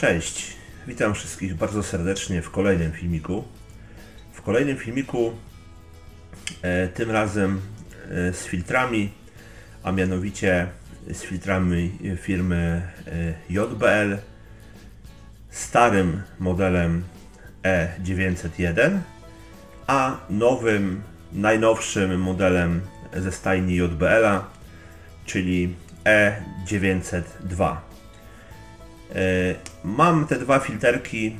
Cześć, witam wszystkich bardzo serdecznie w kolejnym filmiku. W kolejnym filmiku tym razem z filtrami, a mianowicie z filtrami firmy JBL, starym modelem E901, a nowym, najnowszym modelem ze stajni JBL-a, czyli E902. Mam te dwa filterki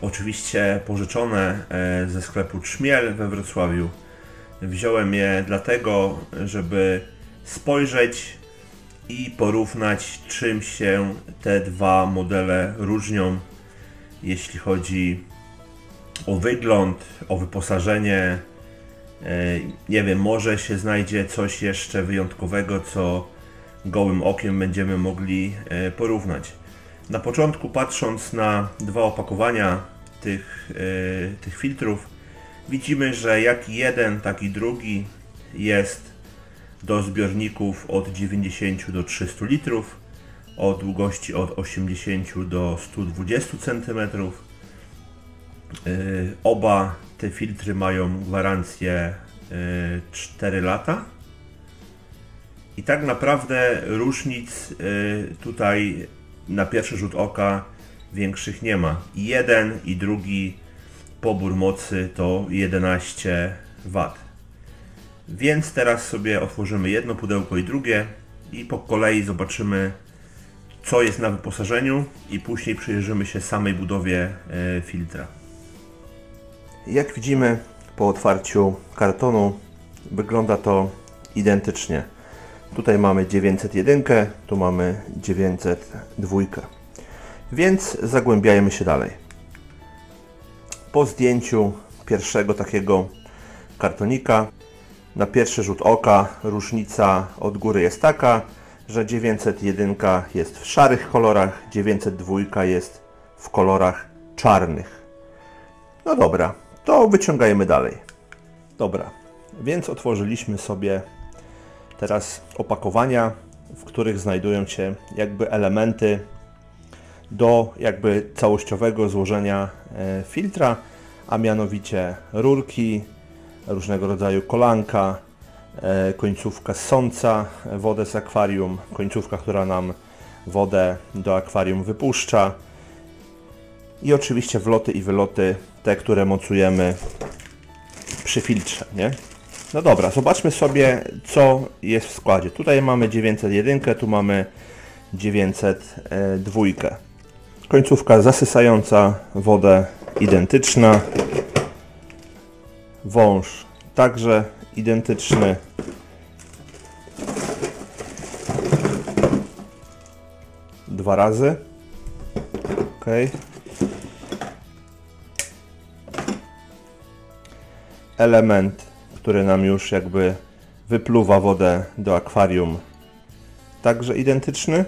oczywiście pożyczone ze sklepu Trzmiel we Wrocławiu. Wziąłem je dlatego, żeby spojrzeć i porównać, czym się te dwa modele różnią, jeśli chodzi o wygląd, o wyposażenie. Nie wiem, może się znajdzie coś jeszcze wyjątkowego, co gołym okiem będziemy mogli porównać. Na początku, patrząc na dwa opakowania tych filtrów, widzimy, że jak jeden, tak i drugi jest do zbiorników od 90 do 300 litrów, o długości od 80 do 120 cm. Oba te filtry mają gwarancję 4 lata. I tak naprawdę różnic tutaj na pierwszy rzut oka większych nie ma. Jeden i drugi pobór mocy to 11 W. Więc teraz sobie otworzymy jedno pudełko i drugie i po kolei zobaczymy, co jest na wyposażeniu, i później przyjrzymy się samej budowie filtra. Jak widzimy po otwarciu kartonu, wygląda to identycznie. Tutaj mamy 901, tu mamy 902. Więc zagłębiajmy się dalej. Po zdjęciu pierwszego takiego kartonika, na pierwszy rzut oka różnica od góry jest taka, że 901 jest w szarych kolorach, 902 jest w kolorach czarnych. No dobra, to wyciągajmy dalej. Dobra, więc otworzyliśmy sobie teraz opakowania, w których znajdują się jakby elementy do jakby całościowego złożenia filtra, a mianowicie rurki, różnego rodzaju kolanka, końcówka ssąca wodę z akwarium, końcówka, która nam wodę do akwarium wypuszcza, i oczywiście wloty i wyloty, te, które mocujemy przy filtrze, nie? No dobra, zobaczmy sobie, co jest w składzie. Tutaj mamy 901, tu mamy 902. Końcówka zasysająca wodę identyczna. Wąż także identyczny. Dwa razy. OK. Element, który nam już jakby wypluwa wodę do akwarium, także identyczny.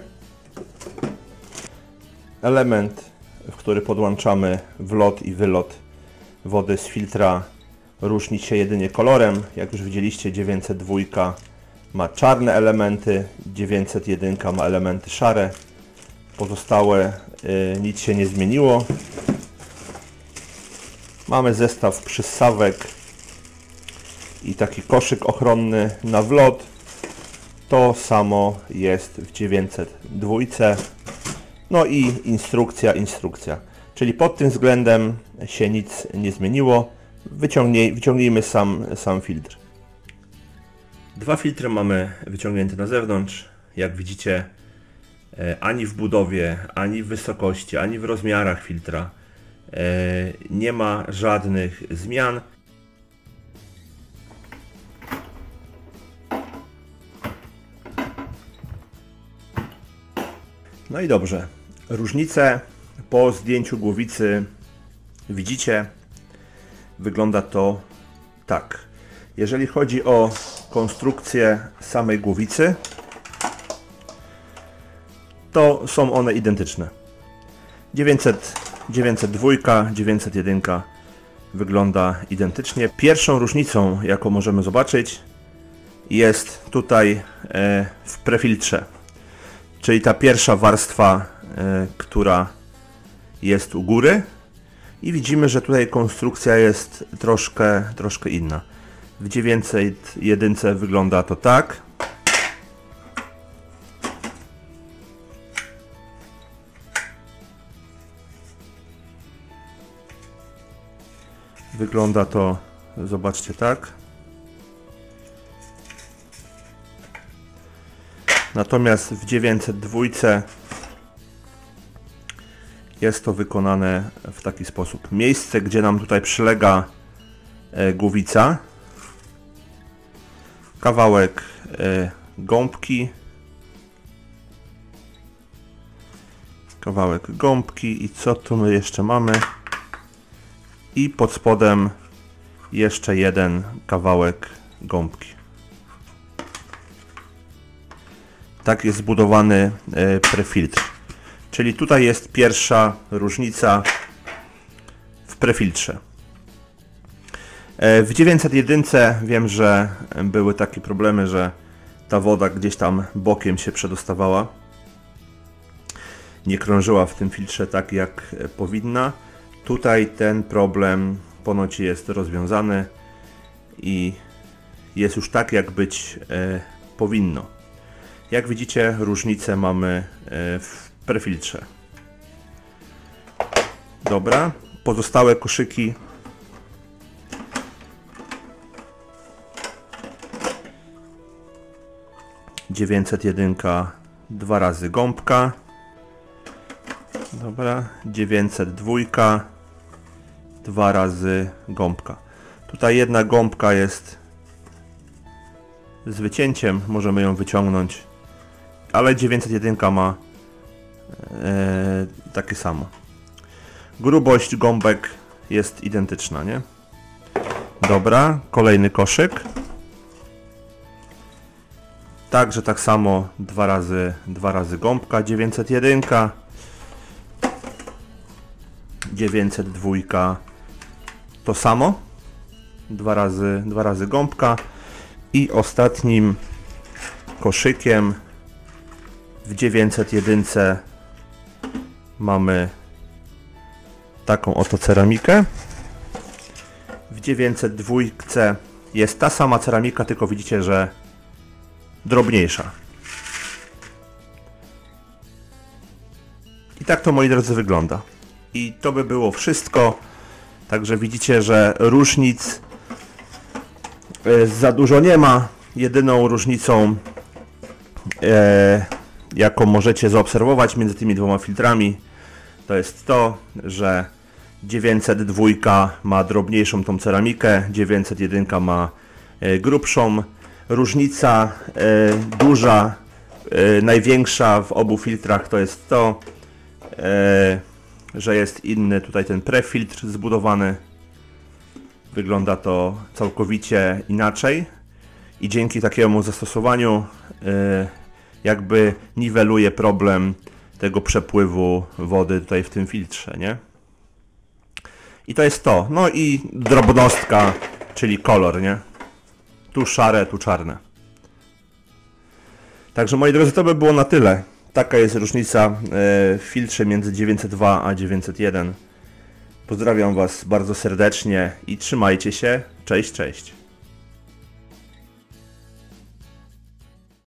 Element, w który podłączamy wlot i wylot wody z filtra, różni się jedynie kolorem. Jak już widzieliście, 902 ma czarne elementy, 901 ma elementy szare. Pozostałe nic się nie zmieniło. Mamy zestaw przyssawek i taki koszyk ochronny na wlot. To samo jest w 902. No i instrukcja. Czyli pod tym względem się nic nie zmieniło. Wyciągnijmy sam filtr. Dwa filtry mamy wyciągnięte na zewnątrz. Jak widzicie, ani w budowie, ani w wysokości, ani w rozmiarach filtra nie ma żadnych zmian. No i dobrze, różnice po zdjęciu głowicy widzicie, wygląda to tak. Jeżeli chodzi o konstrukcję samej głowicy, to są one identyczne. 902, 901 wygląda identycznie. Pierwszą różnicą, jaką możemy zobaczyć, jest tutaj w prefiltrze. Czyli ta pierwsza warstwa, która jest u góry i widzimy, że tutaj konstrukcja jest troszkę inna. W 901 wygląda to tak. Wygląda to, zobaczcie, tak. Natomiast w 902 jest to wykonane w taki sposób. Miejsce, gdzie nam tutaj przylega głowica, kawałek gąbki i co tu my jeszcze mamy? I pod spodem jeszcze jeden kawałek gąbki. Tak jest zbudowany prefiltr. Czyli tutaj jest pierwsza różnica w prefiltrze. W 901 wiem, że były takie problemy, że ta woda gdzieś tam bokiem się przedostawała. Nie krążyła w tym filtrze tak, jak powinna. Tutaj ten problem ponoć jest rozwiązany i jest już tak, jak być powinno. Jak widzicie, różnicę mamy w prefiltrze. Dobra, pozostałe koszyki ...901 dwa razy gąbka. Dobra, 902 dwa razy gąbka. Tutaj jedna gąbka jest z wycięciem, możemy ją wyciągnąć, ale 901 ma takie samo. Grubość gąbek jest identyczna, nie? Dobra, kolejny koszyk. Także tak samo dwa razy gąbka, 901, 902 to samo, dwa razy gąbka. I ostatnim koszykiem w 901 mamy taką oto ceramikę. W 902 jest ta sama ceramika, tylko widzicie, że drobniejsza. I tak to, moi drodzy, wygląda. I to by było wszystko. Także widzicie, że różnic za dużo nie ma. Jedyną różnicą, jaką możecie zaobserwować między tymi dwoma filtrami, to jest to, że 902 ma drobniejszą tą ceramikę, 901 ma grubszą. Różnica duża, największa w obu filtrach to jest to, że jest inny tutaj ten prefiltr zbudowany. Wygląda to całkowicie inaczej i dzięki takiemu zastosowaniu jakby niweluje problem tego przepływu wody tutaj w tym filtrze, nie? I to jest to. No i drobnostka, czyli kolor, nie? Tu szare, tu czarne. Także, moi drodzy, to by było na tyle. Taka jest różnica w filtrze między 902 a 901. Pozdrawiam Was bardzo serdecznie i trzymajcie się. Cześć, cześć.